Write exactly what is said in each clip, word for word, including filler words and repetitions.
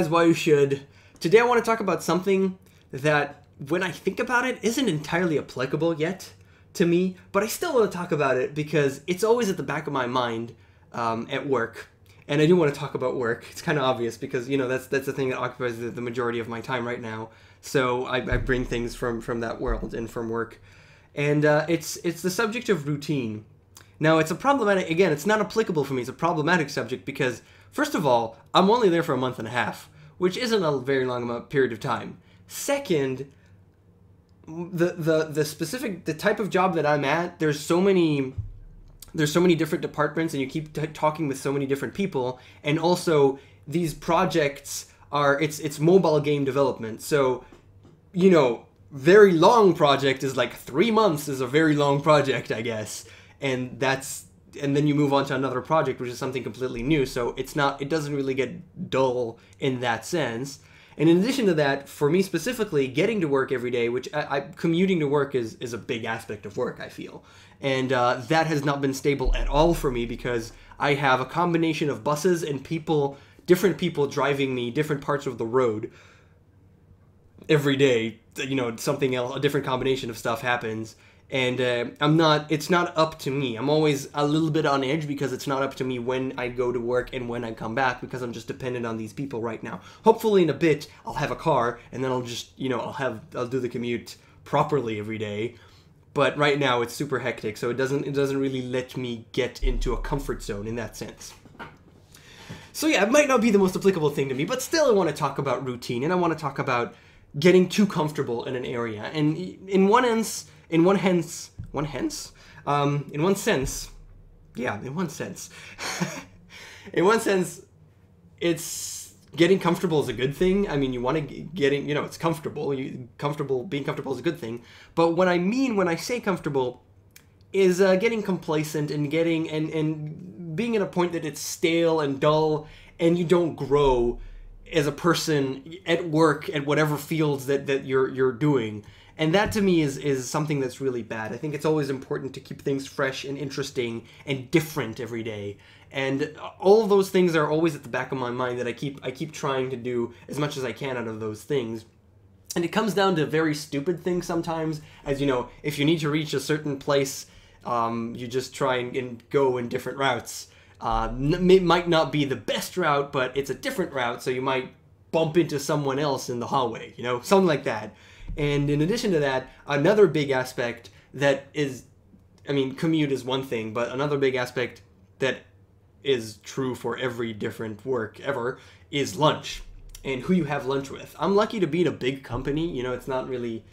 as why you should. Today I want to talk about something that, when I think about it, isn't entirely applicable yet to me, but I still want to talk about it because it's always at the back of my mind um, at work. And I do want to talk about work. It's kind of obvious because, you know, that's that's the thing that occupies the, the majority of my time right now. So I, I bring things from, from that world and from work. And uh, it's, it's the subject of routine. Now, it's a problematic, again, it's not applicable for me. It's a problematic subject because, first of all, I'm only there for a month and a half, which isn't a very long period of time. Second, the, the, the specific, the type of job that I'm at, there's so many... There's so many different departments and you keep t talking with so many different people, and also these projects are, it's it's mobile game development. So, you know, very long project is like three months is a very long project, I guess. And that's, and then you move on to another project, which is something completely new. So it's not, it doesn't really get dull in that sense. And in addition to that, for me specifically, getting to work every day, which I, I, commuting to work is, is a big aspect of work, I feel. And uh, that has not been stable at all for me because I have a combination of buses and people, different people driving me different parts of the road every day. You know, something else, a different combination of stuff happens. And uh, I'm not, it's not up to me. I'm always a little bit on edge because it's not up to me when I go to work and when I come back, because I'm just dependent on these people right now. Hopefully in a bit, I'll have a car and then I'll just, you know, I'll have, I'll do the commute properly every day. But right now it's super hectic. So it doesn't, it doesn't really let me get into a comfort zone in that sense. So yeah, it might not be the most applicable thing to me, but still I want to talk about routine, and I want to talk about getting too comfortable in an area. And in one sense, In one hence, one hence? Um, in one sense, yeah, in one sense. in one sense, it's, getting comfortable is a good thing. I mean, you want to getting, you know, it's comfortable. You, comfortable, being comfortable is a good thing. But what I mean when I say comfortable is uh, getting complacent and getting, and, and being at a point that it's stale and dull and you don't grow as a person at work, at whatever fields that, that you're, you're doing. And that to me is, is something that's really bad. I think it's always important to keep things fresh and interesting and different every day. And all of those things are always at the back of my mind, that I keep, I keep trying to do as much as I can out of those things. And it comes down to very stupid things sometimes. As you know, if you need to reach a certain place, um, you just try and, and go in different routes. Uh, it might not be the best route, but it's a different route, so you might bump into someone else in the hallway, you know, something like that. And in addition to that, another big aspect that is, I mean, commute is one thing, but another big aspect that is true for every different work ever is lunch and who you have lunch with. I'm lucky to be in a big company. You know, it's not really,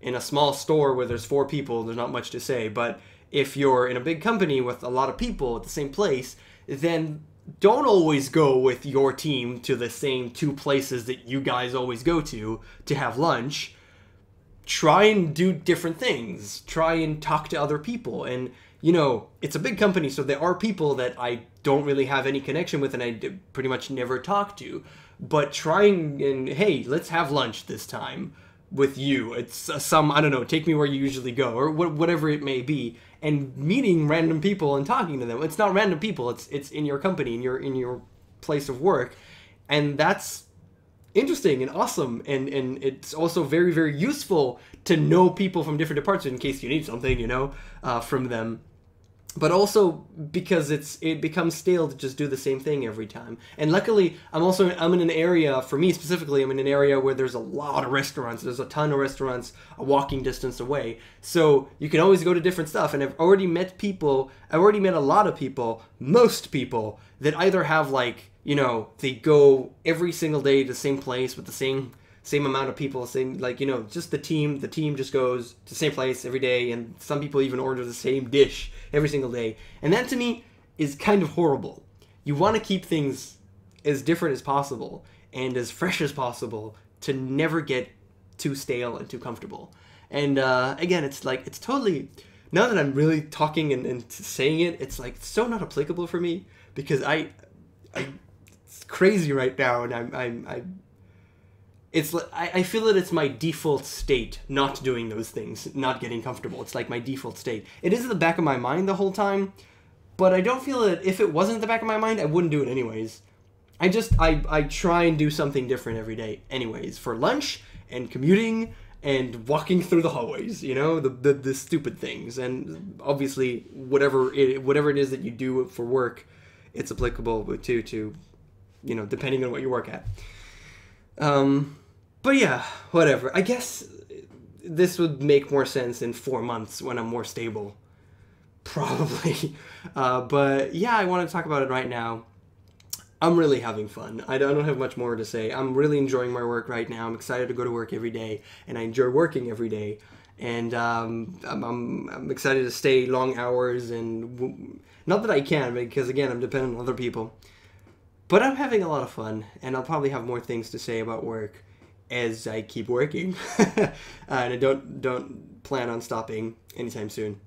in a small store where there's four people, there's not much to say. But if you're in a big company with a lot of people at the same place, then don't always go with your team to the same two places that you guys always go to to have lunch. Try and do different things. Try and talk to other people. And, you know, it's a big company, so there are people that I don't really have any connection with and I pretty much never talk to. But trying and, hey, let's have lunch this time with you. It's uh, some, I don't know, take me where you usually go, or wh whatever it may be. And meeting random people and talking to them. It's not random people. It's it's in your company, in your, in your place of work. And that's interesting and awesome, and and it's also very very useful to know people from different departments in case you need something, you know, uh, from them. But also because it's it becomes stale to just do the same thing every time. And luckily, I'm also I'm in an area, for me specifically, I'm in an area where there's a lot of restaurants. There's a ton of restaurants a walking distance away, so you can always go to different stuff. And I've already met people. I've already met a lot of people, most people that either have like, you know, they go every single day to the same place with the same same amount of people, same, like, you know, just the team, the team just goes to the same place every day, and some people even order the same dish every single day. And that to me is kind of horrible. You want to keep things as different as possible and as fresh as possible to never get too stale and too comfortable. And uh, again, it's like, it's totally, now that I'm really talking and, and saying it, it's like so not applicable for me because I, I it's crazy right now, and I'm, I'm, I'm it's like, I, I feel that it's my default state not doing those things, not getting comfortable. It's like my default state. It is at the back of my mind the whole time, but I don't feel that if it wasn't at the back of my mind, I wouldn't do it anyways. I just, I, I try and do something different every day anyways, for lunch and commuting and walking through the hallways, you know, the, the, the stupid things. And obviously whatever it, whatever it is that you do for work, it's applicable to, to, you know, depending on what you work at. Um, but yeah, whatever. I guess this would make more sense in four months when I'm more stable, probably. Uh, but yeah, I want to talk about it right now. I'm really having fun. I don't have much more to say. I'm really enjoying my work right now. I'm excited to go to work every day, and I enjoy working every day. And um, I'm, I'm, I'm excited to stay long hours, and w not that I can, because again, I'm dependent on other people. But I'm having a lot of fun, and I'll probably have more things to say about work as I keep working, uh, and I don't don't plan on stopping anytime soon.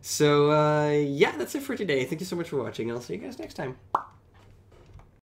So uh, yeah, that's it for today. Thank you so much for watching. I'll see you guys next time.